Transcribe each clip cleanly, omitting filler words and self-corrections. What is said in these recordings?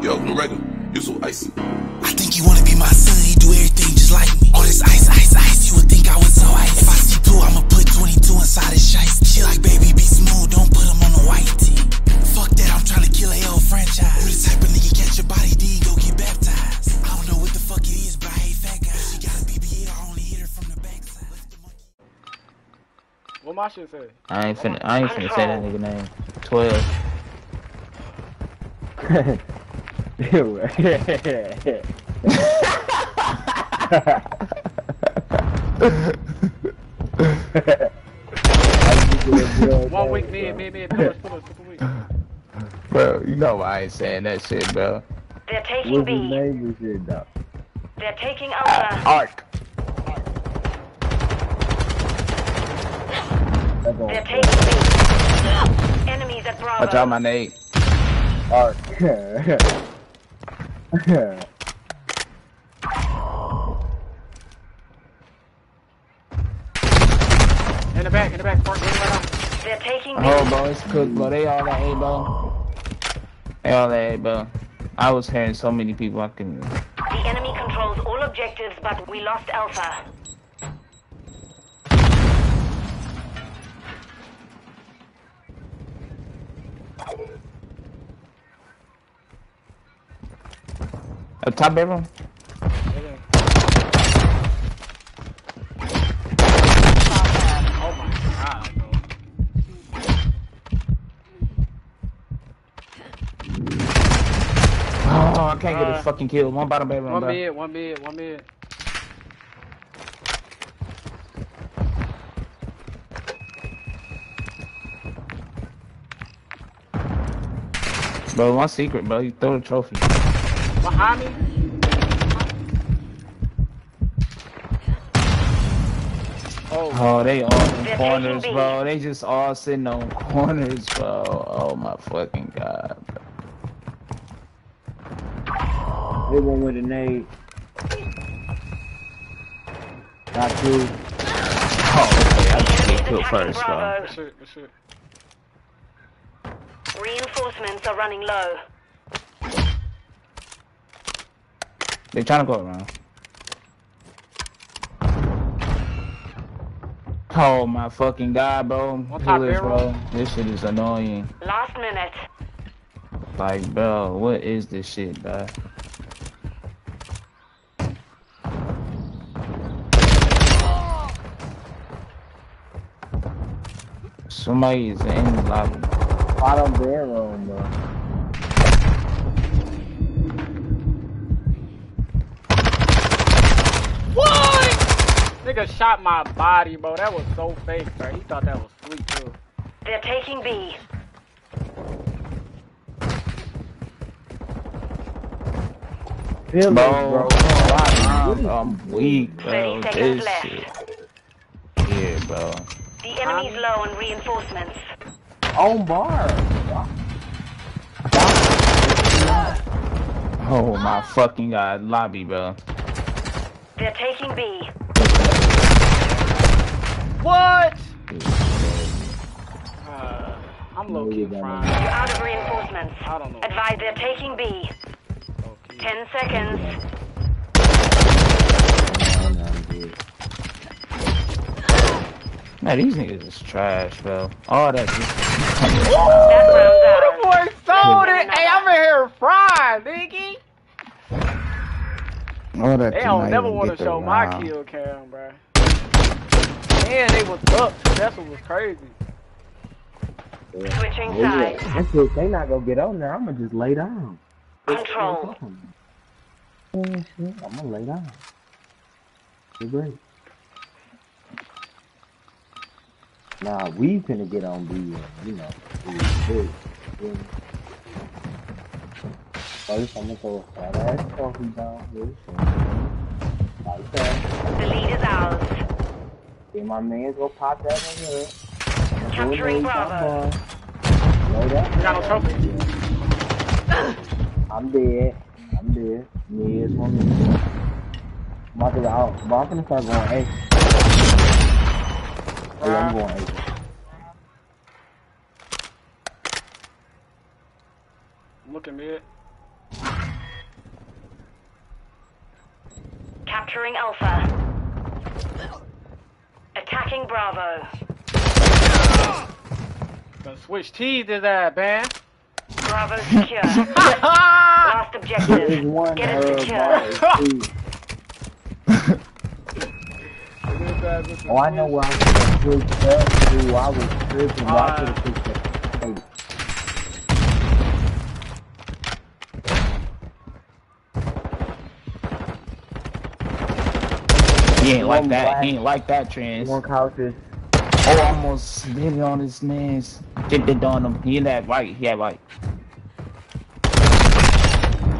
Yo, Norego, you so icy. I think you wanna be my son, he do everything just like me. All this ice, ice, ice, you would think I was so ice. If I see blue, I'ma put 22 inside his shice. She like, baby, be smooth, don't put him on the white tee. Fuck that, I'm tryna kill a whole franchise. You the type of nigga catch your body, D, go get baptized. I don't know what the fuck it is, but I hate fat guys. She got a BBA, I only hit her from the backside. What my shit say? I ain't finna say that nigga name. 12. One week, man. Bro, you know why I ain't saying that shit, bro. They're taking B. They're taking over. Arc. They're taking B. Enemies at Bravo. Watch out, my name. Alright. In the back, Park, right. They're taking me. Oh, bro, it's cooked, bro. They all that A, bro. I was hearing so many people, I couldn't. The enemy controls all objectives, but we lost Alpha. A top bedroom. Oh my god, bro. Oh, I can't get a fucking kill. One bottom bedroom. One mid. Bro, one secret, bro. You throw the trophy. Behind me? Oh, they all in corners, bro. They just all sitting on corners, bro. Oh my fucking god, bro. They went with a nade. Got two. Oh, okay. I just need to kill first, bro. Good shit. Reinforcements are running low. They trying to go around. Oh my fucking god, bro. Who is, bro? This shit is annoying. Last minute. Like, bro, what is this shit, bro? Somebody is in the lobby. Bottom barrel, bro. Nigga shot my body, bro. That was so fake, bro. He thought that was sweet, too. They're taking B. Bro. I'm weak, bro. 30 seconds left. Shit. Yeah, bro. The enemy's low on reinforcements. On bar. Oh, my fucking god. Lobby, bro. They're taking B. What? I'm low-key crying. You're out of reinforcements. I don't know. Advise, they're taking B. Okay. 10 seconds. Man, these niggas is trash, bro. All that. That boy sold it. Hey, I'm in here fried, nigga. All that. They don't never want to show my kill cam, bro. Man, they was up. That's what was crazy. Yeah. Switching sides. That's it. They not gonna get on there. I'm gonna just lay down. Control. I'm gonna lay down. You're great. Nah, we finna get on B. You know. First, I'm gonna go fat ass coffee down here. Like that. The lead is ours. My man's gonna pop that in here. Capturing Bravo. You got no trophy. I'm dead. Me is one. I'm gonna start going A. Hey, I'm going A. Look at me. Capturing Alpha. Attacking Bravo. Gonna switch teams to that, man. Bravo secure. Last objective. Get it secure. Oh, I know where I was going to do. I was tripping. He ain't like that. He ain't like that, Trans. One couches. Oh, I almost slid on his man's. Dipped on him. He had right. He had right.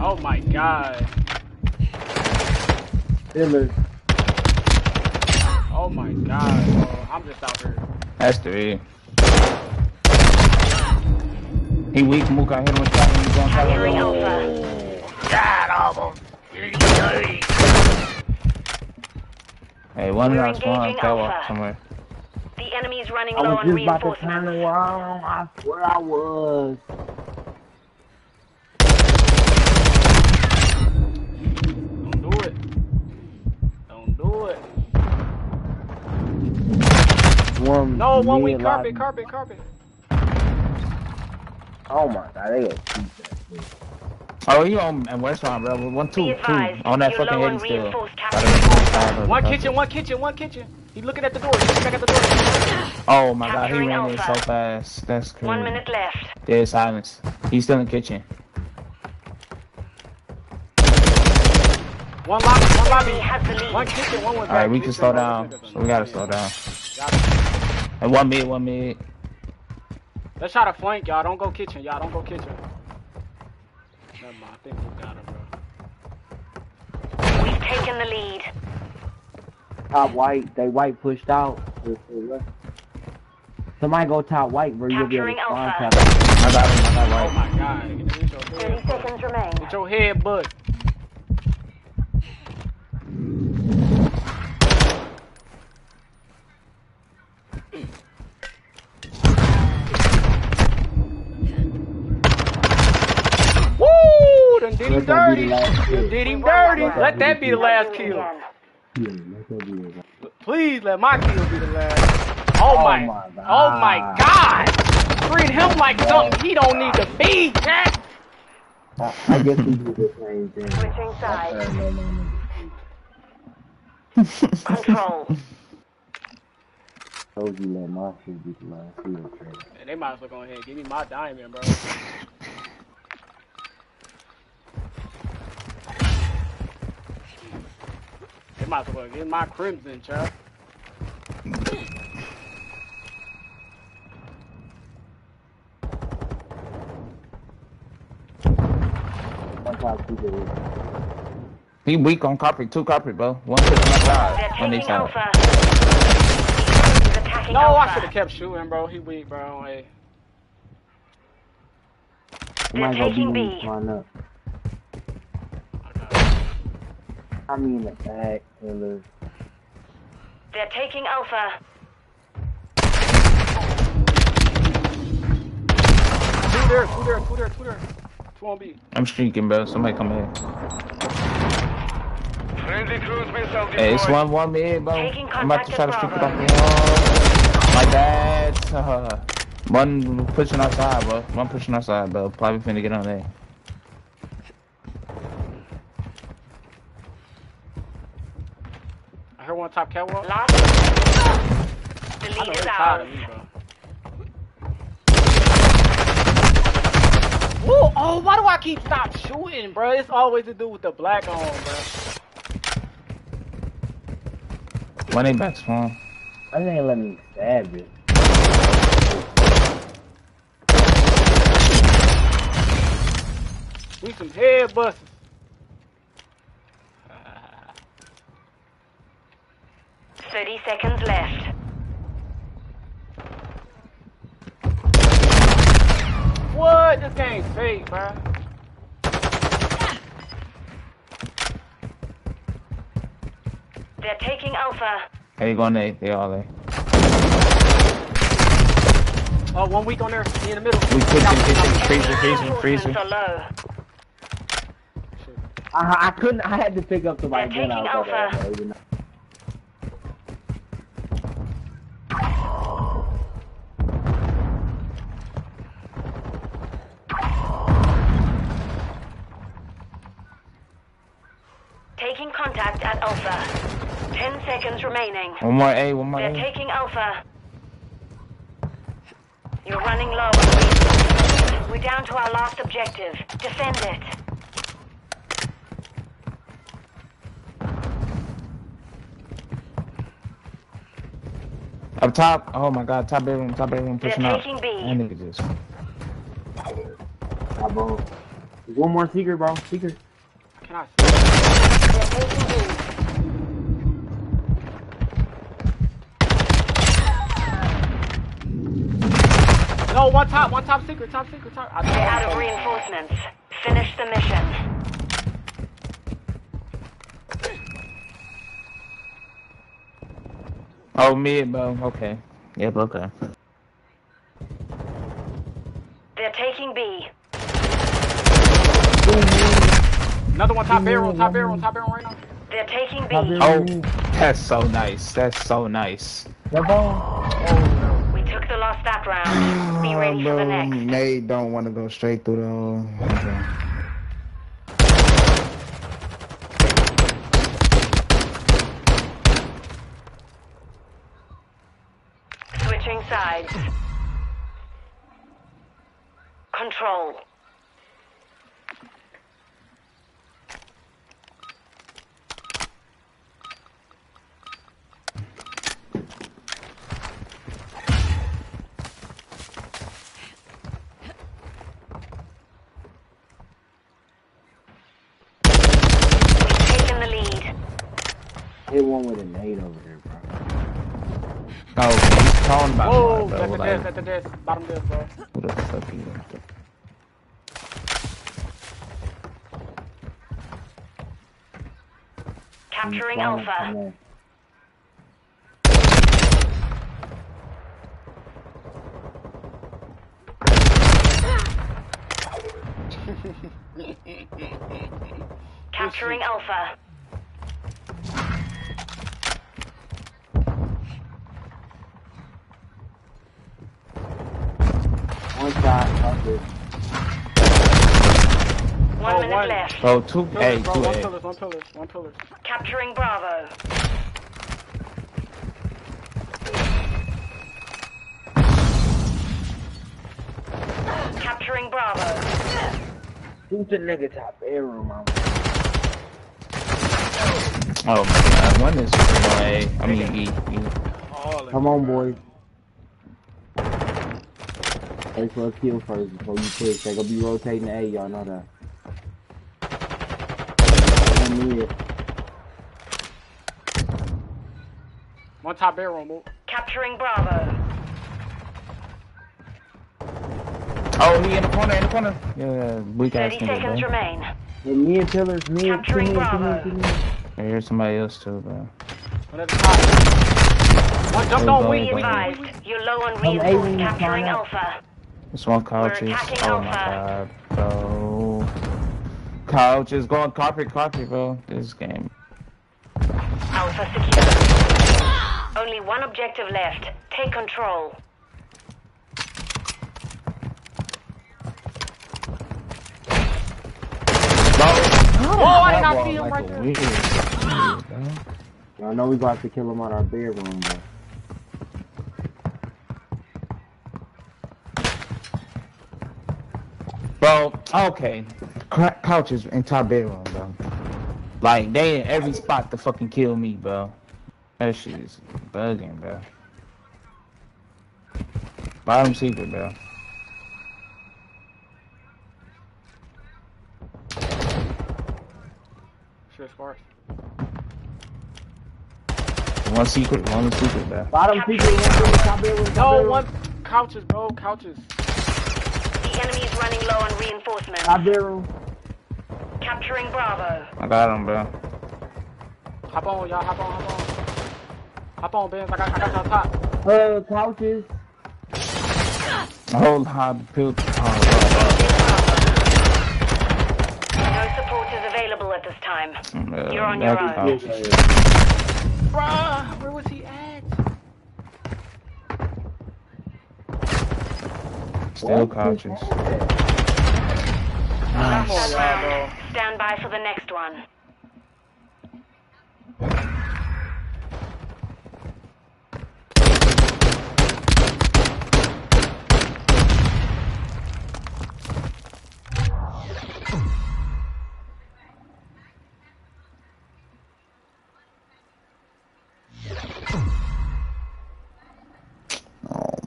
Oh my God. Killer. Oh my God, bro. I'm just out here. That's three. He weak, Mook. I hit him with that. He's going to hit him. Oh. God, almost. Hey, one of us won. Fell off somewhere. The enemy's running low on reinforcements. I was just about to turn around. I swear I was. Don't do it. Don't do it. One no, one week carpet. Oh my God, they got two. Oh, you on restaurant, bro. 1, 2, 2 on that fucking head still. One kitchen. He looking at the door. He's back at the door. Oh my God, he ran in so fast. That's crazy. 1 minute left. There's silence. He's still in the kitchen. One lobby has the lead. One kitchen, one was back. Alright, we can slow down. So we gotta slow down. And one mid. Let's try to flank, y'all. Don't go kitchen, y'all. Don't go kitchen. Never mind. I think we got it, bro. We've taken the lead. Top white. They white pushed out. Somebody go top white, bro. You'll be able to spawn top. I got him. Oh, my God. Get 30 seconds remain. Get your head butt. Did him dirty. Let that be the last kill. Please let my kill be the last. Oh my God. Treat him like something he don't need to be. I guess we do the same thing. Switching sides. Control. Told you let my kill be the last kill. They might as well go ahead and give me my diamond, bro. They might as well get my crimson, child. He weak on carpet, two carpet, bro. One to the side. One each side. No, I should have kept shooting, bro. He weak, bro. Hey. They're taking B. I mean the back, killer. They're taking Alpha. Two there. Two on B. I'm streaking, bro. Somebody come here. Friendly cruise missile. Hey, it's 1-1 mid, bro. I'm about to try to streak it off. My bad. One pushing outside, bro. Probably finna get on there. I heard one top catwalk. Lost. The lead is ours. Whoa! Oh, why do I keep stop shooting, bro? It's always to do with the black on, bro. When they back spawn? I think let me stab it. We some head busters. Seconds left. What? This game's fake, bro. They're taking Alpha. Hey, you going there? They are there. Oh, 1 week on there. He in the middle. We put them in the freezer. Shit. I couldn't. I had to pick up the right gun. Taking contact at Alpha. 10 seconds remaining. One more A. They're taking Alpha. You're running low. We're down to our last objective. Defend it. Up top. Oh my god. Top bedroom. Pushing up. They're taking B. I need this. Bro. There's one more seeker, bro. Seeker. They're taking B. No, one top secret. Get out of reinforcements. Finish the mission. Oh, mid, bro. Okay. Yep, okay. They're taking B. Another one, top barrel right now. They're taking B. Oh, that's so nice. The lost that round. Be ready for the next. They don't want to go straight through the. Okay. Switching sides. Control. Hit one with a nade over there, bro. Oh, he's calling about it, bro. Whoa, at the desk, bottom desk, bro. Who the fuck are you doing? Capturing Alpha. Capturing Alpha. One minute left. Oh, two pillars. Capturing Bravo. Capturing Bravo. Shoot the nigga top arrow, mama. Oh my god, one is my. I mean, E. Come on, boy. Wait for a kill first before you push. They gonna be rotating A, y'all know that. One top barrel move. Capturing Bravo. Oh, he in the corner. Yeah, weak ass. 30 seconds remain. Yeah, me and Tiller's. Capturing Bravo. I hear somebody else too, bro. One jumped on weak. Advised. You're low on resources. Capturing Alpha. This one couches. Oh my god, bro. Couch is going carpet, bro. This game. Alpha secure. Only one objective left. Take control. Oh, I did not see him right there. Y'all know we about to kill him on our bedroom, bro. Bro, okay. Couches in top bedroom, bro. Like, they in every spot to fucking kill me, bro. That shit is bugging, bro. Bottom secret, bro. Sure, sparse. One secret, bro. Bottom secret, top bedroom. No, one. Couches, bro, couches. The enemy is running low on reinforcements. Top barrel. Capturing Bravo. I got him, bro. Hop on, y'all. Hop on, Ben. I got y'all top. Couches. Hold hard, build. No support is available. available at this time. You're on your own. Bruh, where was he at? Still conscious. Nice. Stand by for the next one.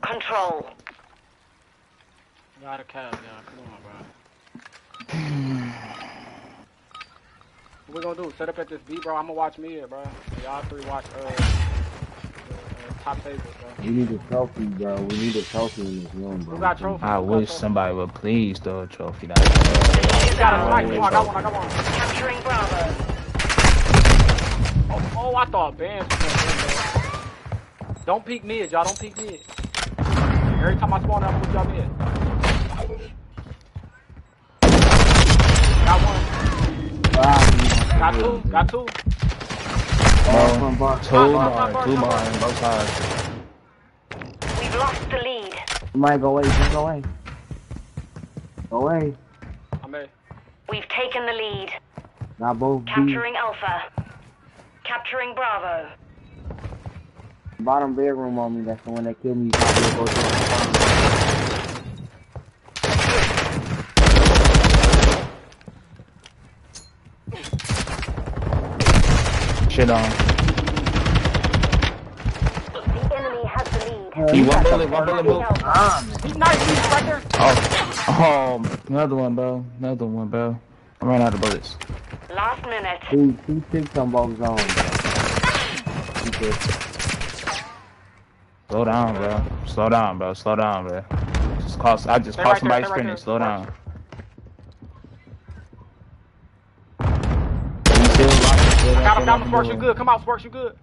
Control. Not a cow, y'all. Come on, bro. What we gonna do? Set up at this B, bro. I'ma watch mid, bro. Y'all three watch top favorites, bro. We need a trophy, bro. We need a trophy in this room, bro. We got trophies. I wish somebody would please throw a trophy down. You got a sniper. I got one. I got one. Capturing Bravo. Oh, I thought bands. Don't peek mid, y'all. Don't peek mid. Every time I spawn, I'll put y'all in. Got one. Got two. Two mine. Both sides. We've lost the lead. Mike, go away. Just go away. Go away. I'm in. We've taken the lead. Now both capturing Alpha. Capturing Bravo. Bottom bedroom on me, that's the one that killed me. Shit on. The enemy has the lead. He one bullet. He's nice, he's right there. Oh, another one, bro. I ran out of bullets. Last minute. Dude, he picked some balls on, bro. Slow down, bro. I just caught somebody sprinting. Slow down. I got him down. Sparks, you good. Come out, Sparks, you good.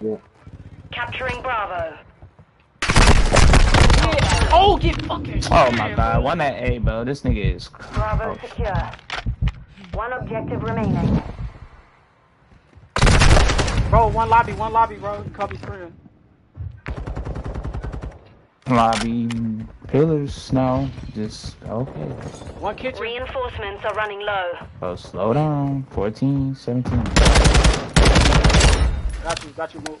Yeah. Capturing Bravo. Yeah. Oh, get fucking. Oh my God, one at A, bro. This nigga is. Bravo secure. One objective remaining. Bro, one lobby, bro. Copy screen. Lobby pillars now. Just okay. One kitchen. Reinforcements are running low. Oh, slow down. 14, 17. Got you, move.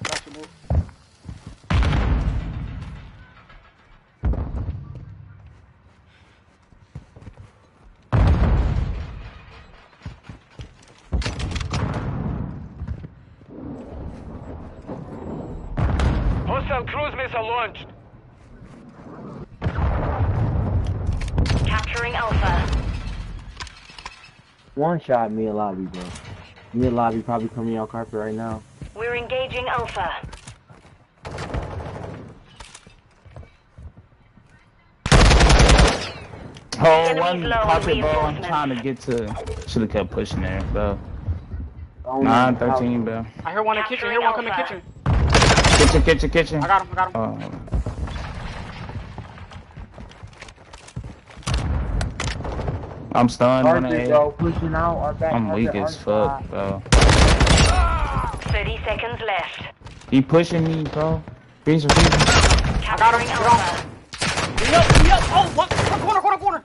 Hostile cruise missile launched. Alpha. One shot mid lobby, bro. Mid lobby probably coming out carpet right now. We're engaging Alpha. Oh, one carpet, bro. I'm trying to get to. Should have kept pushing there, bro. 9-13, bro. I hear one in kitchen. Hear one come in kitchen. Kitchen. I got him. Oh. I'm stunned. I'm weak as fuck, bro. 30 seconds left. He pushing me, bro. Freezer. I got him. Yup. Oh, what? Corner.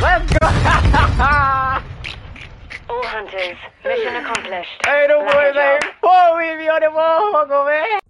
Let's go. All hunters, mission accomplished. Hey, no boy, man. Boy, we be on the ball, man.